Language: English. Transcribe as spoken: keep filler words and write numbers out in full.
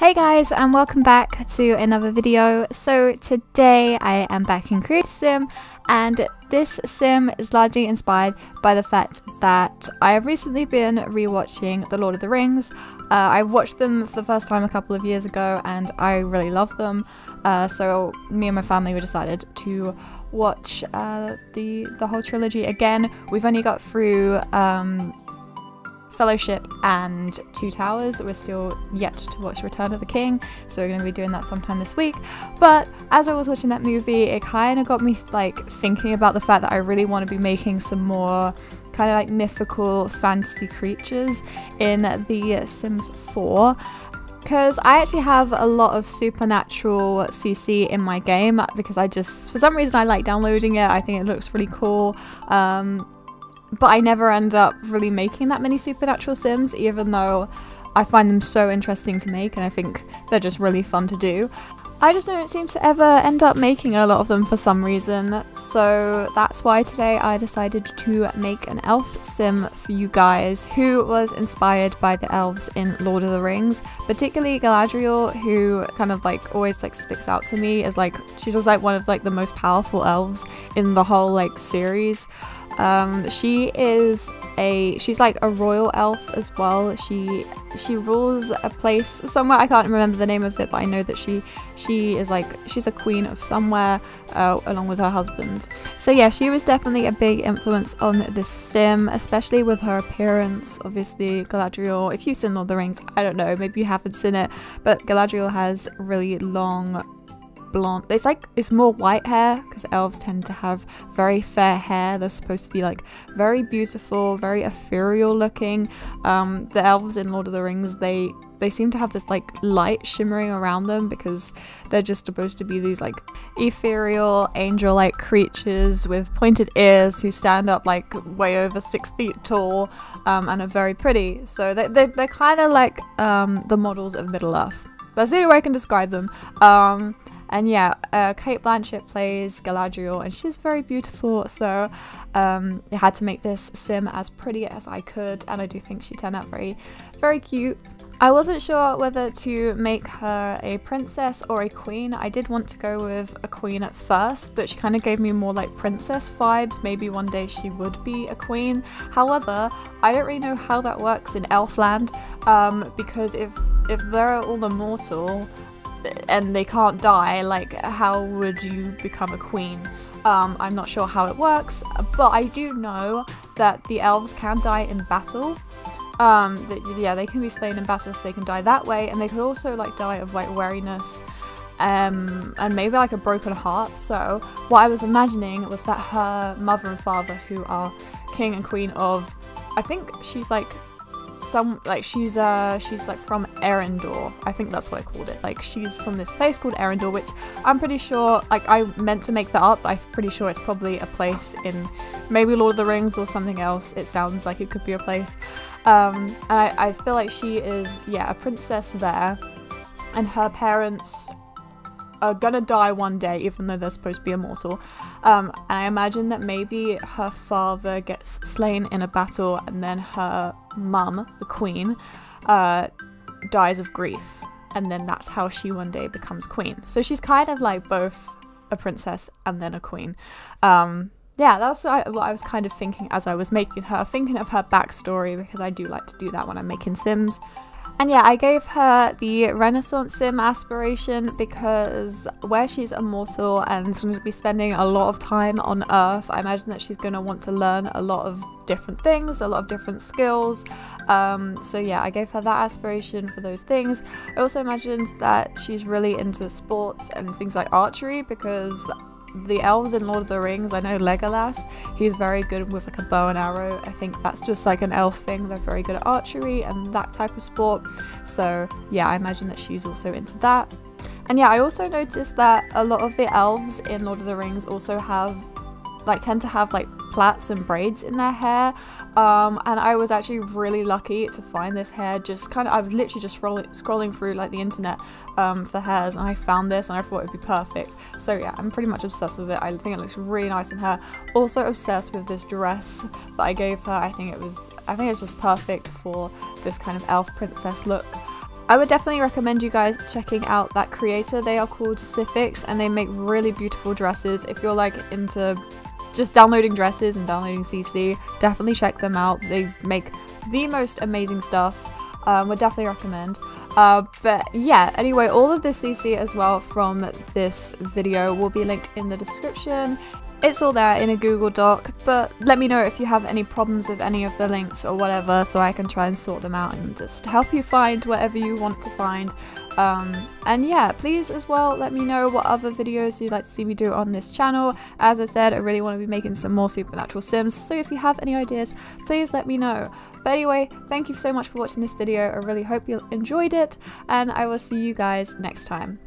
Hey guys, and welcome back to another video. So today I am back in Creator Sim, and this sim is largely inspired by the fact that I have recently been rewatching The Lord of the Rings. Uh, I watched them for the first time a couple of years ago and I really love them. Uh, so me and my family we decided to watch uh, the, the whole trilogy again. We've only got through um, Fellowship and Two Towers. We're still yet to watch Return of the King, so we're going to be doing that sometime this week. But as I was watching that movie, it kind of got me like thinking about the fact that I really want to be making some more kind of like mythical fantasy creatures in The Sims four. Because I actually have a lot of supernatural C C in my game because I just, for some reason, I like downloading it. I think it looks really cool. Um, But I never end up really making that many supernatural sims, even though I find them so interesting to make and I think they're just really fun to do. I just don't seem to ever end up making a lot of them for some reason, so that's why today I decided to make an elf sim for you guys who was inspired by the elves in Lord of the Rings, particularly Galadriel, who kind of like always like sticks out to me as like she's just like one of like the most powerful elves in the whole like series. Um, she is a, she's like a royal elf as well. She, she rules a place somewhere. I can't remember the name of it, but I know that she, she is like, she's a queen of somewhere, uh, along with her husband. So yeah, she was definitely a big influence on this sim, especially with her appearance. Obviously Galadriel, if you've seen Lord of the Rings, I don't know, maybe you haven't seen it, but Galadriel has really long, blonde, it's like it's more white hair because elves tend to have very fair hair. They're supposed to be like very beautiful, very ethereal looking. Um the elves in Lord of the Rings, they they seem to have this like light shimmering around them because they're just supposed to be these like ethereal angel like creatures with pointed ears who stand up like way over six feet tall, um and are very pretty. So they, they, they're kind of like um the models of Middle-earth. That's the only way I can describe them. um And yeah, uh, Kate Blanchett plays Galadriel and she's very beautiful, so um, I had to make this sim as pretty as I could, and I do think she turned out very, very cute. I wasn't sure whether to make her a princess or a queen. I did want to go with a queen at first, but she kind of gave me more like princess vibes. Maybe one day she would be a queen. However, I don't really know how that works in Elfland, um, because if, if they're all immortal, and they can't die, like how would you become a queen? um I'm not sure how it works, but I do know that the elves can die in battle. Um that, yeah, they can be slain in battle, so they can die that way, and they could also like die of like weariness, um and maybe like a broken heart. So what I was imagining was that her mother and father, who are king and queen of, I think she's like some like she's uh she's like from Erindor, I think that's what I called it. Like she's from this place called Erindor, which I'm pretty sure, like I meant to make that up, but I'm pretty sure it's probably a place in maybe Lord of the Rings or something else. It sounds like it could be a place. um and I, I feel like she is, yeah, a princess there, and her parents are gonna die one day even though they're supposed to be immortal. um and I imagine that maybe her father gets slain in a battle and then her mum, the queen, uh dies of grief, and then that's how she one day becomes queen. So she's kind of like both a princess and then a queen. um yeah, that's what I, what I was kind of thinking as I was making her, thinking of her backstory, because I do like to do that when I'm making sims. And yeah, I gave her the Renaissance sim aspiration because where she's immortal and is going to be spending a lot of time on Earth, I imagine that she's going to want to learn a lot of different things, a lot of different skills. Um, so yeah, I gave her that aspiration for those things. I also imagined that she's really into sports and things like archery, because the elves in Lord of the Rings, I know Legolas, he's very good with like a bow and arrow. I think that's just like an elf thing. They're very good at archery and that type of sport. So yeah, I imagine that she's also into that. And yeah, I also noticed that a lot of the elves in Lord of the Rings also have like tend to have like plaits and braids in their hair. um and I was actually really lucky to find this hair. Just kind of, I was literally just scrolling through like the internet um for hairs, and I found this and I thought it'd be perfect. So yeah, I'm pretty much obsessed with it. I think it looks really nice in her. Also obsessed with this dress that I gave her. I think it was I think it's just perfect for this kind of elf princess look. I would definitely recommend you guys checking out that creator. They are called Cyfix and they make really beautiful dresses. If you're like into just downloading dresses and downloading C C, definitely check them out. They make the most amazing stuff. Um, would definitely recommend. Uh, but yeah, anyway, all of this C C as well from this video will be linked in the description. It's all there in a Google Doc, but let me know if you have any problems with any of the links or whatever, so I can try and sort them out and just help you find whatever you want to find. Um, and yeah, please as well let me know what other videos you'd like to see me do on this channel. As I said, I really want to be making some more supernatural sims, so if you have any ideas, please let me know. But anyway, thank you so much for watching this video. I really hope you enjoyed it, and I will see you guys next time.